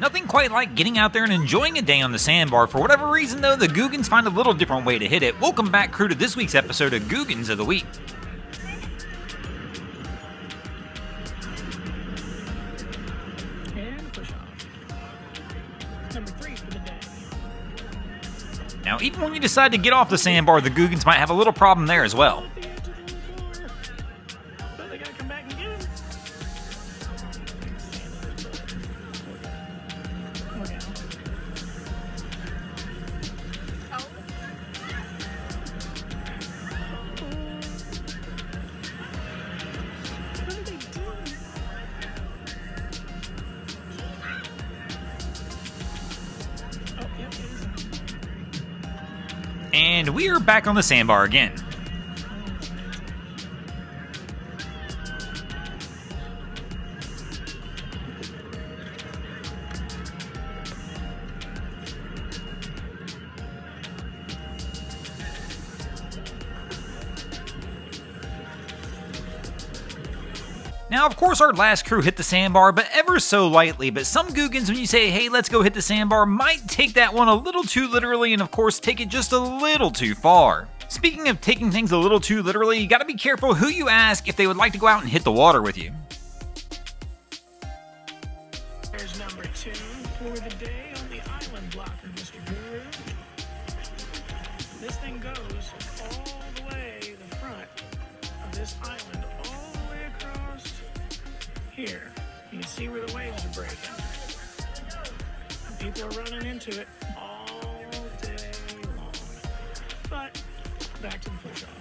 Nothing quite like getting out there and enjoying a day on the sandbar. For whatever reason though, the Googans find a little different way to hit it. Welcome back, crew, to this week's episode of Googans of the Week. Now, even when you decide to get off the sandbar, the Googans might have a little problem there as well. And we are back on the sandbar again. Now, of course, our last crew hit the sandbar, but ever so lightly. But some Googans, when you say, hey, let's go hit the sandbar, might take that one a little too literally and, of course, take it just a little too far. Speaking of taking things a little too literally, you gotta be careful who you ask if they would like to go out and hit the water with you. There's number 2 for the day on the island blocker, Mr. Guru. This thing goes all the way to the front of this island, all the way across. Here, you can see where the waves are breaking. People are running into it all day long. But back to the push-off.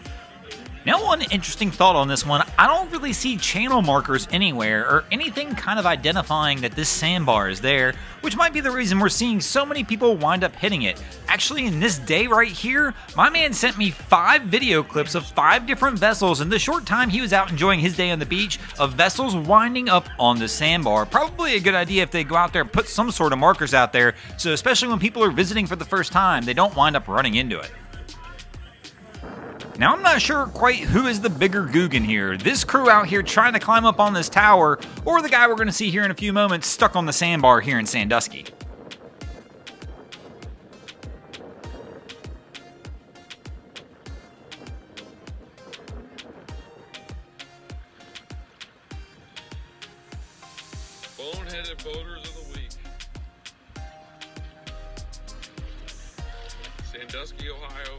Now, one interesting thought on this one. I don't really see channel markers anywhere or anything kind of identifying that this sandbar is there, which might be the reason we're seeing so many people wind up hitting it. Actually, in this day right here, my man sent me 5 video clips of 5 different vessels in the short time he was out enjoying his day on the beach of vessels winding up on the sandbar. Probably a good idea if they go out there and put some sort of markers out there, so especially when people are visiting for the first time, they don't wind up running into it. Now, I'm not sure quite who is the bigger Googan here, this crew out here trying to climb up on this tower, or the guy we're going to see here in a few moments stuck on the sandbar here in Sandusky. Boneheaded boaters of the week. Sandusky, Ohio.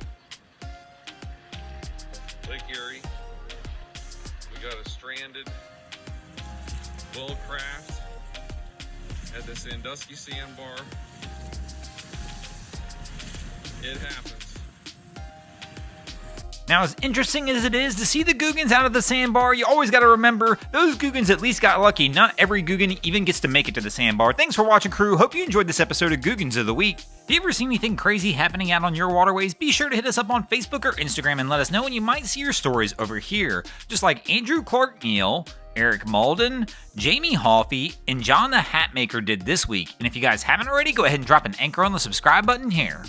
Lake Erie, we got a stranded bull craft at the Sandusky sandbar. It happens. Now, as interesting as it is to see the Googans out of the sandbar, you always got to remember, those Googans at least got lucky. Not every Googan even gets to make it to the sandbar. Thanks for watching, crew. Hope you enjoyed this episode of Googans of the Week. If you ever see anything crazy happening out on your waterways, be sure to hit us up on Facebook or Instagram and let us know, and you might see your stories over here. Just like Andrew Clark Neal, Eric Malden, Jamie Hoffie, and John the Hatmaker did this week. And if you guys haven't already, go ahead and drop an anchor on the subscribe button here.